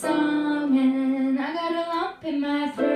song and I got a lump in my throat.